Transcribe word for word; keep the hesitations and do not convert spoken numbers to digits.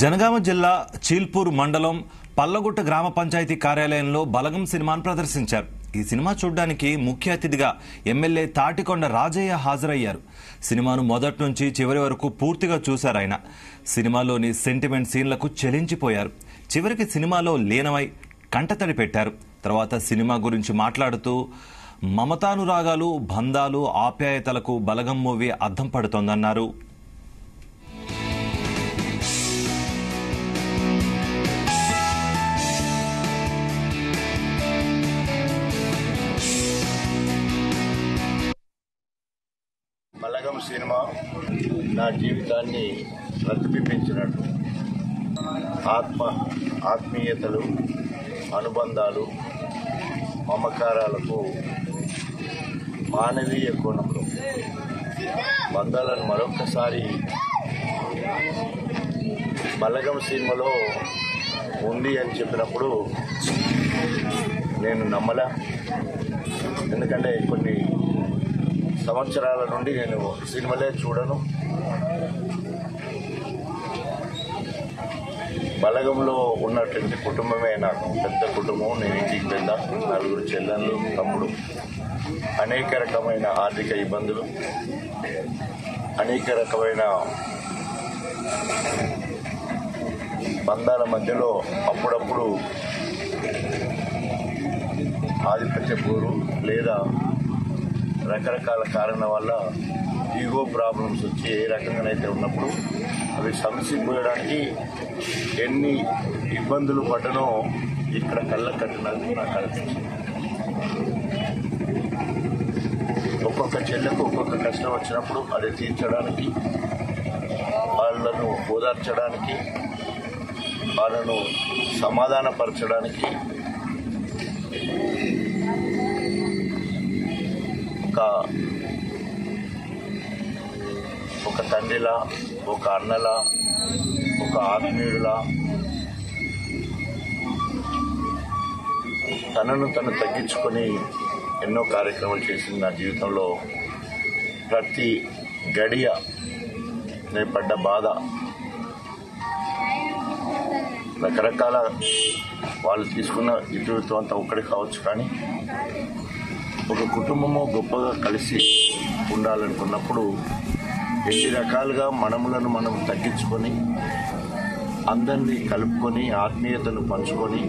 జనగామ జిల్లా చీల్పూర్ మండలం పల్లగుట్ట గ్రామ పంచాయతీ కార్యాలయంలో బలగం సినిమాను ప్రదర్శించారు. ఈ సినిమా చూడడానికి ముఖ్య అతిథిగా ఎమ్మెల్యే తాటికొండ రాజయ్య హాజరయ్యారు. సినిమాను మొదటి నుంచి చివరి వరకు పూర్తిగా చూశారు. ఆయన సినిమాలోని సెంటిమెంట్ సీన్లకు చెలించిపోయారు. చివరికి సినిమాలో లీనమై కంటతడి పెట్టారు. తర్వాత సినిమా గురించి మాట్లాడుతూ మమతానురాగాలు, బంధాలు, ఆప్యాయతలకు బలగం మూవీ అద్దం పడుతోందన్నారు. బలగం సినిమా నా జీవితాన్ని ప్రతిబింబించినట్టు ఆత్మ ఆత్మీయతలు, అనుబంధాలు, మమకారాలకు మానవీయ కోణంలో బంధాలను మరొకసారి బలగం సినిమాలో ఉంది అని చెప్పినప్పుడు నేను నమ్మలా. ఎందుకంటే కొన్ని సంవత్సరాల నుండి నేను సినిమాలే చూడను. బలగంలో ఉన్నటువంటి కుటుంబమే నాకు పెద్ద కుటుంబం. నేను ఇంటికి పెద్ద, నలుగురు చెల్లెళ్ళు, తమ్ముడు. అనేక రకమైన ఆర్థిక ఇబ్బందులు, అనేక రకమైన బంధాల మధ్యలో అప్పుడప్పుడు ఆధిపత్య పోరు లేదా రకరకాల కారణాల వల్ల ఈగో ప్రాబ్లమ్స్ వచ్చి ఏ రకంగానైతే ఉన్నప్పుడు అవి సమసిపోయడానికి ఎన్ని ఇబ్బందులు పడ్డనో ఇక్కడ కళ్ళ కట్టినందుకు నాకు అనిపించింది. ఒక్కొక్క చెల్లెకు ఒక్కొక్క కష్టం వచ్చినప్పుడు అది తీర్చడానికి, వాళ్ళను ఓదార్చడానికి, వాళ్ళను సమాధానపరచడానికి ఒక తండ్రిలా, ఒక అన్నలా, ఒక ఆత్మీయుడిలా తనను తను తగ్గించుకొని ఎన్నో కార్యక్రమాలు చేసింది. నా జీవితంలో ప్రతి గడియ నేను పడ్డ బాధ, రకరకాల వాళ్ళు తీసుకున్న ఇటువతో అంతా ఒక్కడే కావచ్చు. కానీ ఒక కుటుంబము గొప్పగా కలిసి ఉండాలనుకున్నప్పుడు ఎన్ని రకాలుగా మనములను మనం తగ్గించుకొని అందరినీ కలుపుకొని ఆత్మీయతను పంచుకొని